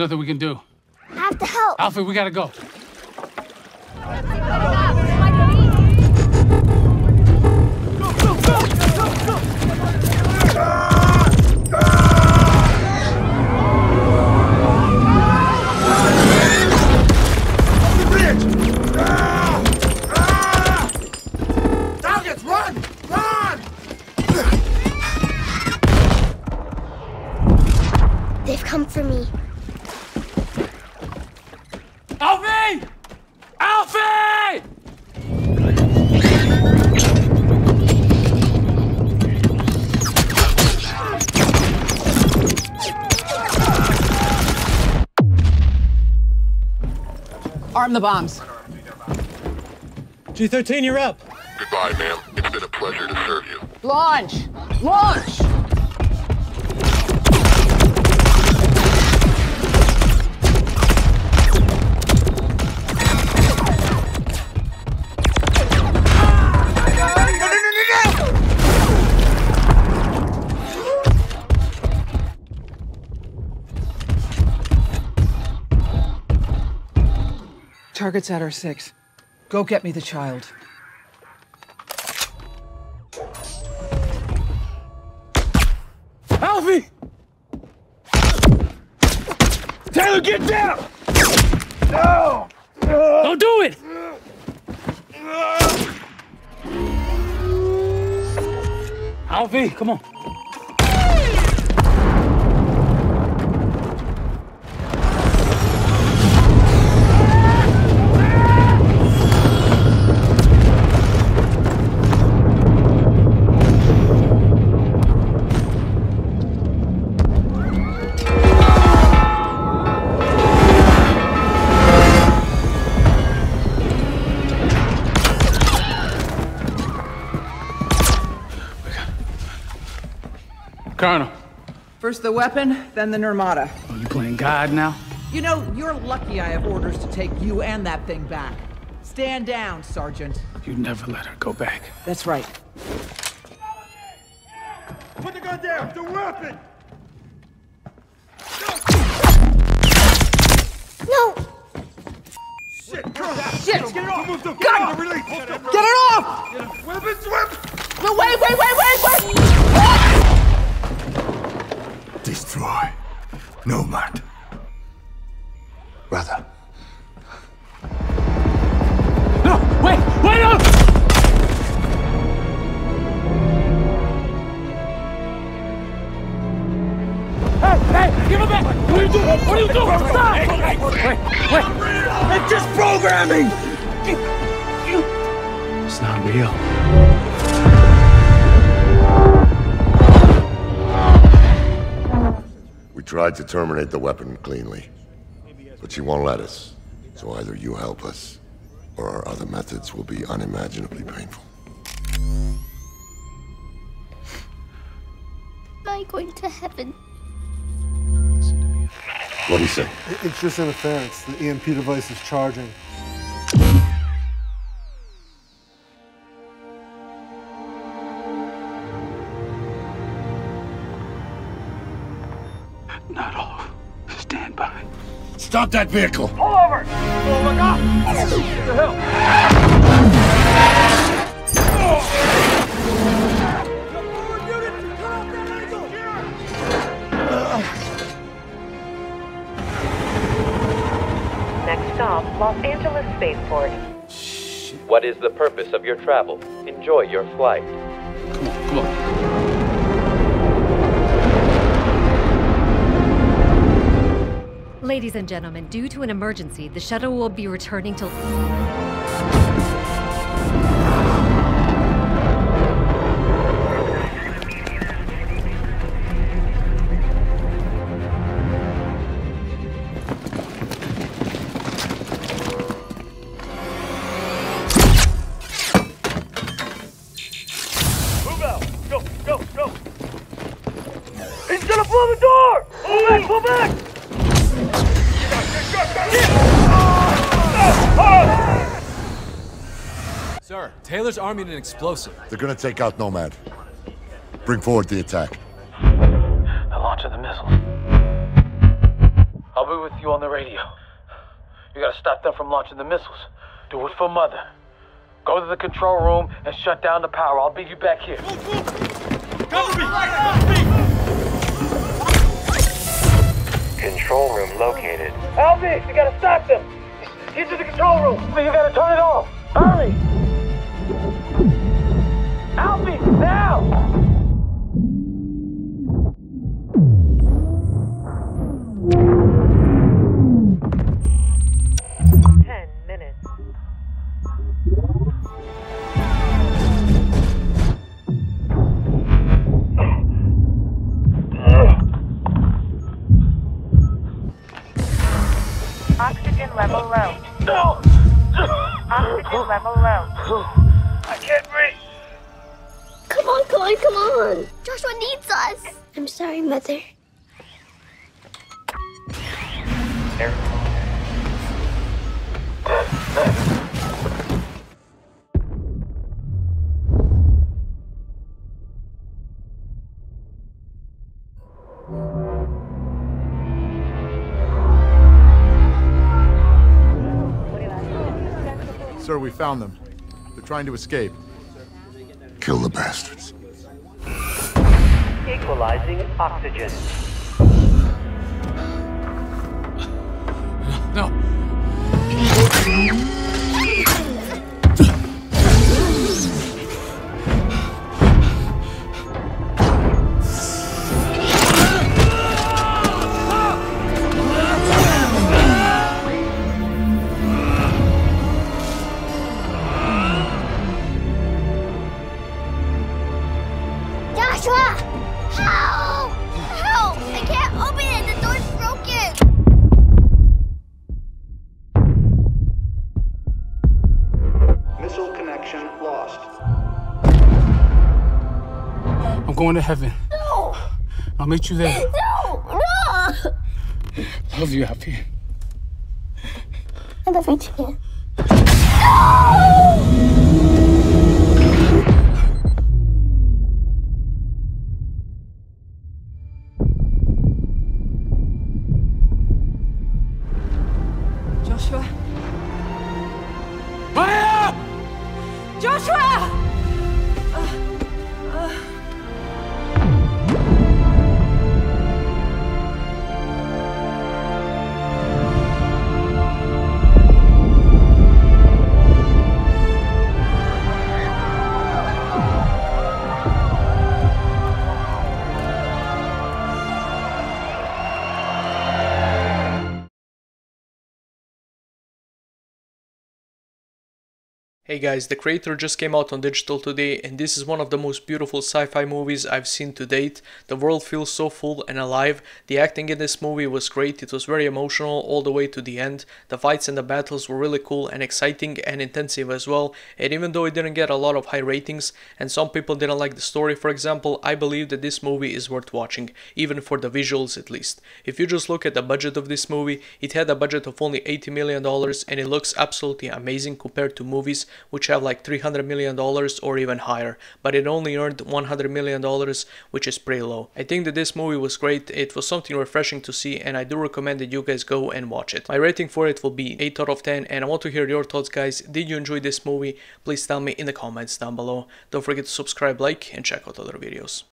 nothing we can do. I have to help. Alphie, we gotta go. Come for me. Alphie! Alphie! Arm the bombs. G-13, you're up. Goodbye, ma'am. It's been a pleasure to serve you. Launch! Launch! Target's at our 6. Go get me the child. Alphie! Taylor, get down! No! Don't do it! Alphie, come on. Colonel. First the weapon, then the Nirmata. Are you playing God now? You know, you're lucky I have orders to take you and that thing back. Stand down, Sergeant. You never let her go back. That's right. Put the gun down! The weapon! No! Shit! Colonel! Shit! Get it off! Gun! Get it off! Get it. Weapons! Weapons! No, wait! Destroy Nomad. Brother. No! Wait up! Hey! Give it back! What are you doing? What are you doing? Stop! Wait! It's just programming! It's not real. We tried to terminate the weapon cleanly, but she won't let us. So either you help us, or our other methods will be unimaginably painful. Am I going to heaven? Listen to me. What do you say? It's just interference. The EMP device is charging. Not all. Stand by. Stop that vehicle! Pull over! Oh my God! What the hell? Forward unit, cut off that angle! Next stop, Los Angeles Spaceport. Shit. What is the purpose of your travel? Enjoy your flight. Come on. Ladies and gentlemen, due to an emergency, the shuttle will be returning till... Move out! Go! He's gonna blow the door! Move back! Sir, Taylor's arming an explosive. They're gonna take out Nomad. Bring forward the attack. The launch of the missile. I'll be with you on the radio. You gotta stop them from launching the missiles. Do it for Mother. Go to the control room and shut down the power. I'll beat you back here. Move, move. Cover me! Control room located. Alphie, you gotta stop them! Get to the control room! You gotta turn it off! Hurry! Alphie, now! Level low. No! Oxygen level low. I can't breathe. Come on, Chloe, come on. Joshua needs us. I'm sorry, Mother. Sir, we found them. They're trying to escape. Kill the bastards. Equalizing oxygen. No. I'm going to heaven. No! I'll meet you there. No! No! I love you, Alphie. I love you too. No! Hey guys, The Creator just came out on digital today, and this is one of the most beautiful sci-fi movies I've seen to date. The world feels so full and alive. The acting in this movie was great. It was very emotional all the way to the end. The fights and the battles were really cool and exciting and intensive as well. And even though it didn't get a lot of high ratings and some people didn't like the story, for example, I believe that this movie is worth watching, even for the visuals at least. If you just look at the budget of this movie, it had a budget of only $80 million and it looks absolutely amazing compared to movies which have like $300 million or even higher, but it only earned $100 million, which is pretty low. I think that this movie was great. It was something refreshing to see, and I do recommend that you guys go and watch it. My rating for it will be 8 out of 10, and I want to hear your thoughts, guys. Did you enjoy this movie? Please tell me in the comments down below. Don't forget to subscribe, like, and check out other videos.